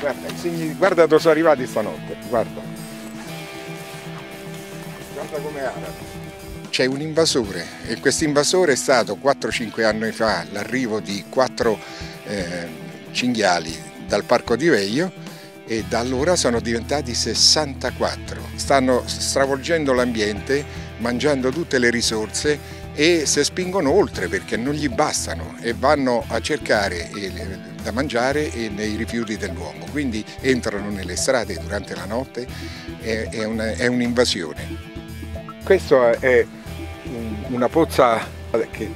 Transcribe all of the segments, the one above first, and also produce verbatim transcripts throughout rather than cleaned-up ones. Guarda, guarda dove sono arrivati stanotte, guarda. Guarda come arabi. C'è un invasore e questo invasore è stato quattro cinque anni fa l'arrivo di quattro eh, cinghiali dal Parco di Veio e da allora sono diventati sessantaquattro. Stanno stravolgendo l'ambiente, mangiando tutte le risorse e si spingono oltre perché non gli bastano e vanno a cercare da mangiare nei rifiuti dell'uomo. Quindi entrano nelle strade durante la notte, è un'invasione. Questa è una pozza che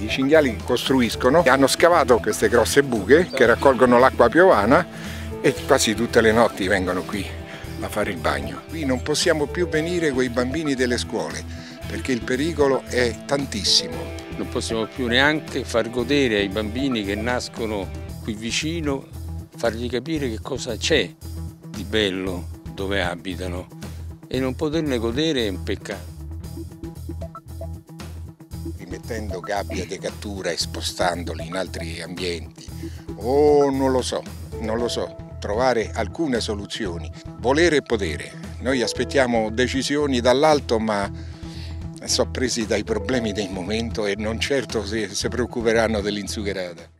i cinghiali costruiscono, hanno scavato queste grosse buche che raccolgono l'acqua piovana e quasi tutte le notti vengono qui a fare il bagno. Qui non possiamo più venire con i bambini delle scuole perché il pericolo è tantissimo. Non possiamo più neanche far godere ai bambini che nascono qui vicino, fargli capire che cosa c'è di bello dove abitano, e non poterne godere è un peccato. Rimettendo gabbie di cattura e spostandoli in altri ambienti, oh non lo so, non lo so, trovare alcune soluzioni, volere e potere. Noi aspettiamo decisioni dall'alto ma sono presi dai problemi del momento e non certo si, si preoccuperanno dell'insugherata.